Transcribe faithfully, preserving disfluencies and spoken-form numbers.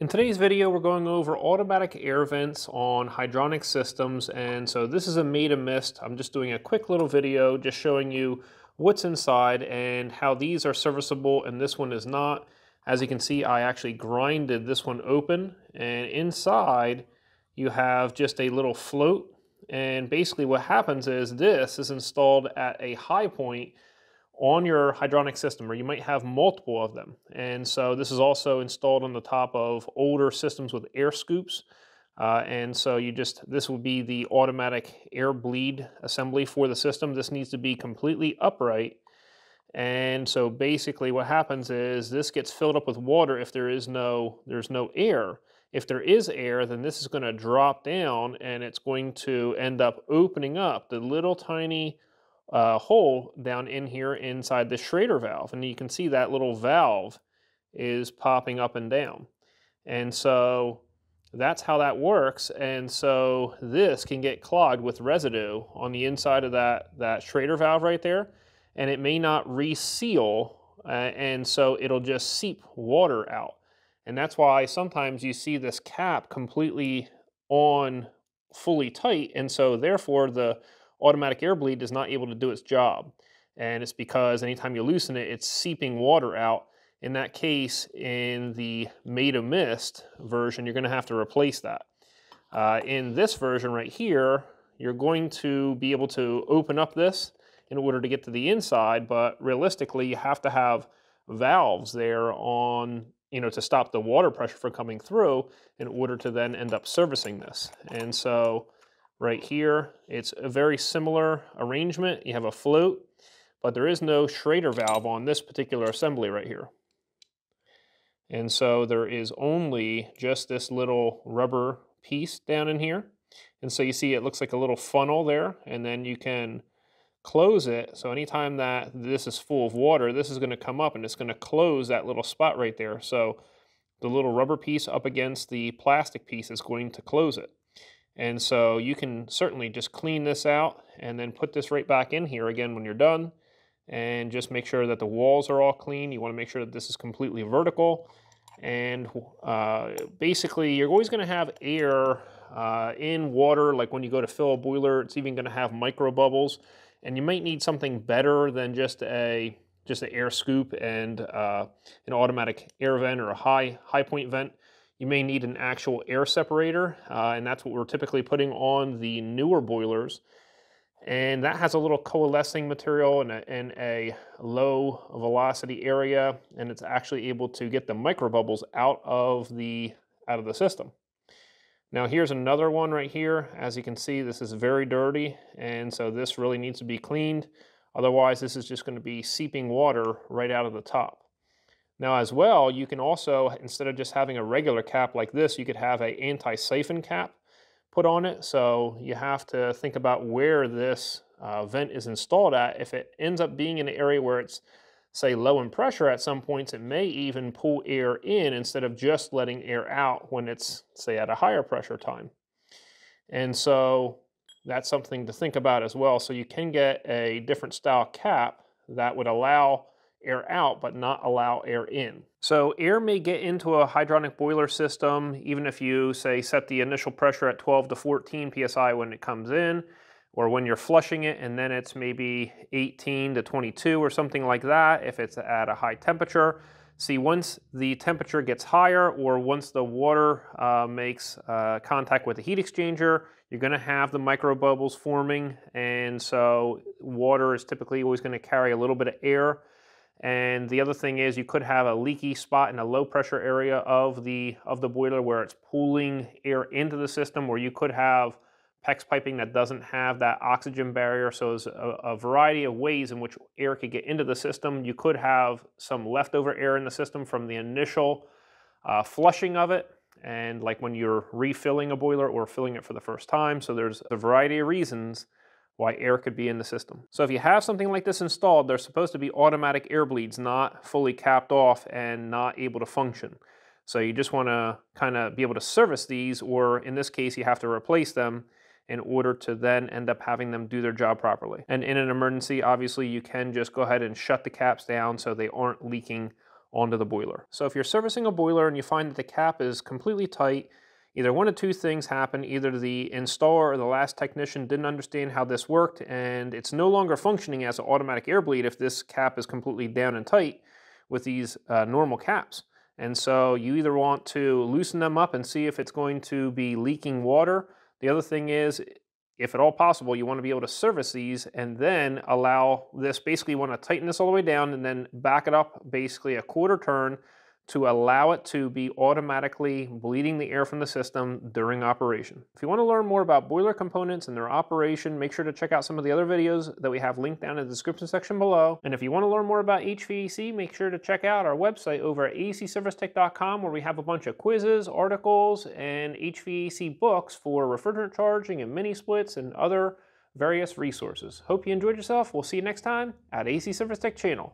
In today's video, we're going over automatic air vents on hydronic systems. And so this is a Maid-O-Mist. I'm just doing a quick little video just showing you what's inside and how these are serviceable and this one is not. As you can see, I actually grinded this one open, and inside you have just a little float. And basically what happens is this is installed at a high point on your hydronic system, or you might have multiple of them. And so this is also installed on the top of older systems with air scoops. Uh, and so you just, this will be the automatic air bleed assembly for the system. This needs to be completely upright. And so basically what happens is this gets filled up with water if there is no, there's no air. If there is air, then this is gonna drop down and it's going to end up opening up the little tiny Uh, hole down in here inside the Schrader valve, and you can see that little valve is popping up and down, and so that's how that works. And so this can get clogged with residue on the inside of that that Schrader valve right there, and it may not reseal, uh, and so it'll just seep water out, and that's why sometimes you see this cap completely on fully tight, and so therefore the automatic air bleed is not able to do its job. And it's because anytime you loosen it, it's seeping water out. In that case, in the Maid-O-Mist version, you're gonna have to replace that. Uh, in this version right here, you're going to be able to open up this in order to get to the inside, but realistically, you have to have valves there on, you know, to stop the water pressure from coming through in order to then end up servicing this. And so, right here, it's a very similar arrangement. You have a float, but there is no Schrader valve on this particular assembly right here. And so there is only just this little rubber piece down in here. And so you see it looks like a little funnel there, and then you can close it. So anytime that this is full of water, this is going to come up and it's going to close that little spot right there. So the little rubber piece up against the plastic piece is going to close it. And so you can certainly just clean this out and then put this right back in here again when you're done, and just make sure that the walls are all clean. You want to make sure that this is completely vertical, and uh, basically you're always going to have air uh, in water. Like when you go to fill a boiler, it's even going to have micro bubbles, and you might need something better than just a just an air scoop and uh, an automatic air vent or a high high point vent. You may need an actual air separator, uh, and that's what we're typically putting on the newer boilers. And that has a little coalescing material in a, in a low velocity area, and it's actually able to get the microbubbles out of the out of the system. Now here's another one right here. As you can see, this is very dirty, and so this really needs to be cleaned. Otherwise, this is just going to be seeping water right out of the top. Now as well, you can also, instead of just having a regular cap like this, you could have an anti-siphon cap put on it. So you have to think about where this uh, vent is installed at. If it ends up being in an area where it's, say, low in pressure at some points, it may even pull air in instead of just letting air out when it's, say, at a higher pressure time. And so that's something to think about as well. So you can get a different style cap that would allow air out but not allow air in. So air may get into a hydronic boiler system even if you, say, set the initial pressure at twelve to fourteen P S I when it comes in, or when you're flushing it, and then it's maybe eighteen to twenty-two or something like that if it's at a high temperature. See, once the temperature gets higher, or once the water uh, makes uh, contact with the heat exchanger, you're going to have the micro bubbles forming, and so water is typically always going to carry a little bit of air. And the other thing is, you could have a leaky spot in a low pressure area of the of the boiler where it's pulling air into the system, or you could have PEX piping that doesn't have that oxygen barrier. So there's a, a variety of ways in which air could get into the system. You could have some leftover air in the system from the initial uh, flushing of it, and like when you're refilling a boiler or filling it for the first time. So there's a variety of reasons why air could be in the system. So if you have something like this installed, they're supposed to be automatic air bleeds, not fully capped off and not able to function. So you just want to kind of be able to service these, or in this case, you have to replace them in order to then end up having them do their job properly. And in an emergency, obviously, you can just go ahead and shut the caps down so they aren't leaking onto the boiler. So if you're servicing a boiler and you find that the cap is completely tight, either one of two things happen. Either the installer or the last technician didn't understand how this worked and it's no longer functioning as an automatic air bleed if this cap is completely down and tight with these uh, normal caps. And so you either want to loosen them up and see if it's going to be leaking water. The other thing is, if at all possible, you want to be able to service these and then allow this, basically you want to tighten this all the way down and then back it up basically a quarter turn to allow it to be automatically bleeding the air from the system during operation. If you want to learn more about boiler components and their operation, make sure to check out some of the other videos that we have linked down in the description section below. And if you want to learn more about H V A C, make sure to check out our website over at A C service tech dot com, where we have a bunch of quizzes, articles, and H V A C books for refrigerant charging and mini splits and other various resources. Hope you enjoyed yourself. We'll see you next time at A C Service Tech channel.